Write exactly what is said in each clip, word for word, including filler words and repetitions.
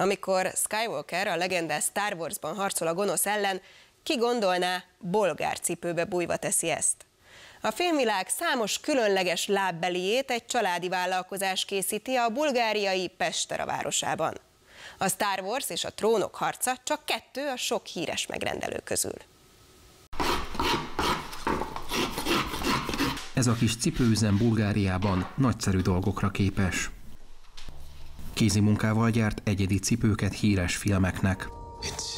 Amikor Skywalker a legendás Star Warsban harcol a gonosz ellen, ki gondolná, bolgárcipőbe bújva teszi ezt. A filmvilág számos különleges lábbeliét egy családi vállalkozás készíti a bulgáriai Pestera városában. A Star Wars és a Trónok harca csak kettő a sok híres megrendelő közül. Ez a kis cipőüzem Bulgáriában nagyszerű dolgokra képes. Kézimunkával gyárt egyedi cipőket híres filmeknek.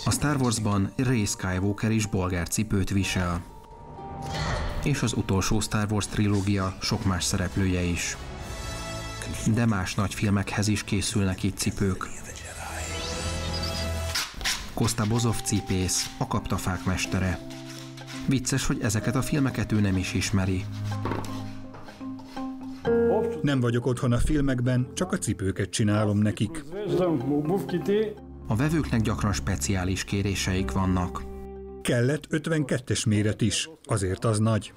A Star Warsban Ray Skywalker is bolgár cipőt visel. És az utolsó Star Wars trilógia sok más szereplője is. De más nagy filmekhez is készülnek itt cipők. Kosta Bozov cipész, a kaptafák mestere. Vicces, hogy ezeket a filmeket ő nem is ismeri. Nem vagyok otthon a filmekben, csak a cipőket csinálom nekik. A vevőknek gyakran speciális kéréseik vannak. Kellett ötvenkettes méret is, azért az nagy.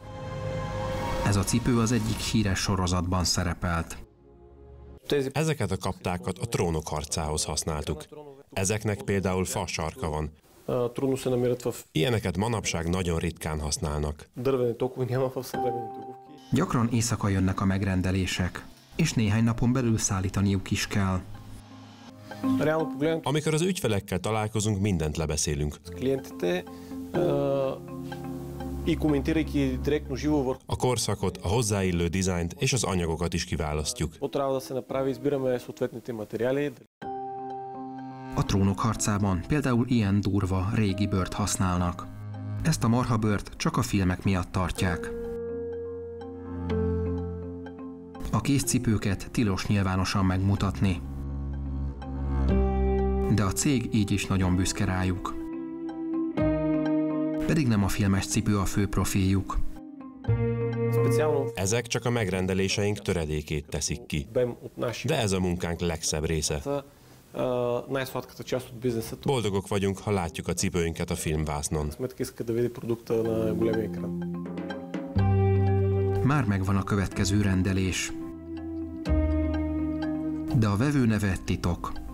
Ez a cipő az egyik híres sorozatban szerepelt. Ezeket a kaptákat a Trónok harcához használtuk. Ezeknek például fa sarka van. Ilyeneket manapság nagyon ritkán használnak. Gyakran éjszaka jönnek a megrendelések, és néhány napon belül szállítaniuk is kell. Amikor az ügyfelekkel találkozunk, mindent lebeszélünk. A korszakot, a hozzáillő dizájnt és az anyagokat is kiválasztjuk. A Trónok harcában például ilyen durva, régi bőrt használnak. Ezt a marhabőrt csak a filmek miatt tartják. A kézcipőket tilos nyilvánosan megmutatni. De a cég így is nagyon büszke rájuk. Pedig nem a filmes cipő a fő profiljuk. Ezek csak a megrendeléseink töredékét teszik ki. De ez a munkánk legszebb része. Boldogok vagyunk, ha látjuk a cipőinket a filmvásznon. Már megvan a következő rendelés. De a vevő neve titok.